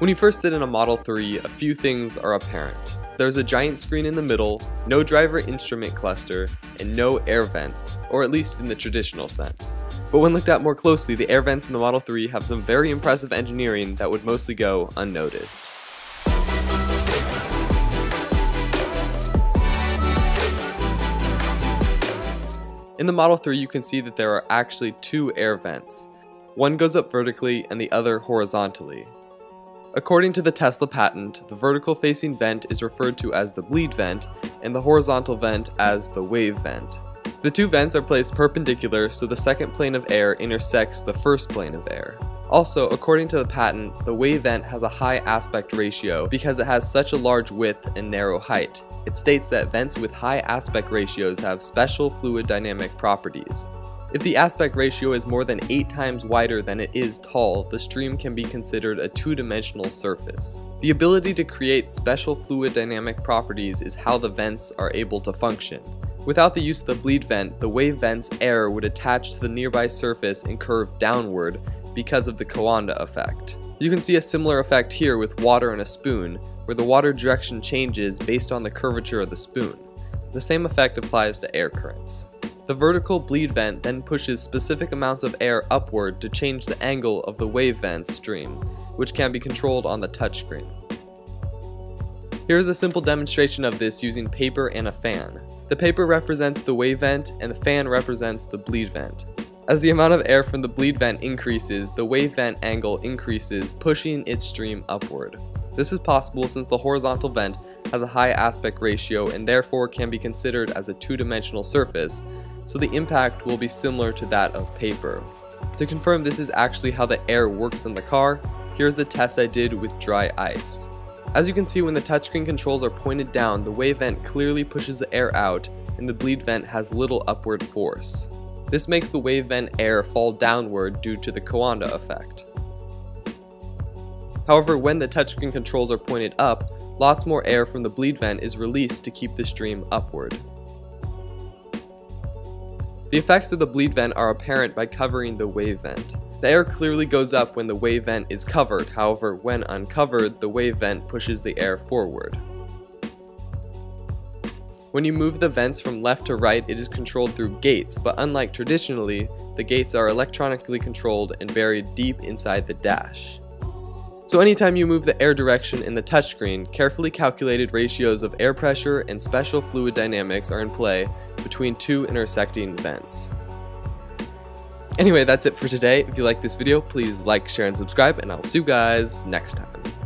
When you first sit in a Model 3, a few things are apparent. There's a giant screen in the middle, no driver instrument cluster, and no air vents, or at least in the traditional sense. But when looked at more closely, the air vents in the Model 3 have some very impressive engineering that would mostly go unnoticed. In the Model 3, you can see that there are actually two air vents. One goes up vertically and the other horizontally. According to the Tesla patent, the vertical facing vent is referred to as the bleed vent, and the horizontal vent as the wave vent. The two vents are placed perpendicular so the second plane of air intersects the first plane of air. Also, according to the patent, the wave vent has a high aspect ratio because it has such a large width and narrow height. It states that vents with high aspect ratios have special fluid dynamic properties. If the aspect ratio is more than 8 times wider than it is tall, the stream can be considered a two-dimensional surface. The ability to create special fluid dynamic properties is how the vents are able to function. Without the use of the bleed vent, the wave vent's air would attach to the nearby surface and curve downward because of the Coanda effect. You can see a similar effect here with water and a spoon, where the water direction changes based on the curvature of the spoon. The same effect applies to air currents. The vertical bleed vent then pushes specific amounts of air upward to change the angle of the wave vent stream, which can be controlled on the touchscreen. Here is a simple demonstration of this using paper and a fan. The paper represents the wave vent and the fan represents the bleed vent. As the amount of air from the bleed vent increases, the wave vent angle increases, pushing its stream upward. This is possible since the horizontal vent has a high aspect ratio and therefore can be considered as a two-dimensional surface, so the impact will be similar to that of paper. To confirm this is actually how the air works in the car, here's a test I did with dry ice. As you can see, when the touchscreen controls are pointed down, the wave vent clearly pushes the air out and the bleed vent has little upward force. This makes the wave vent air fall downward due to the Coanda effect. However, when the touchscreen controls are pointed up, lots more air from the bleed vent is released to keep the stream upward. The effects of the bleed vent are apparent by covering the wave vent. The air clearly goes up when the wave vent is covered, however, when uncovered, the wave vent pushes the air forward. When you move the vents from left to right, it is controlled through gates, but unlike traditionally, the gates are electronically controlled and buried deep inside the dash. So anytime you move the air direction in the touchscreen, carefully calculated ratios of air pressure and special fluid dynamics are in play between two intersecting vents. Anyway, that's it for today. If you like this video, please like, share, and subscribe, and I'll see you guys next time.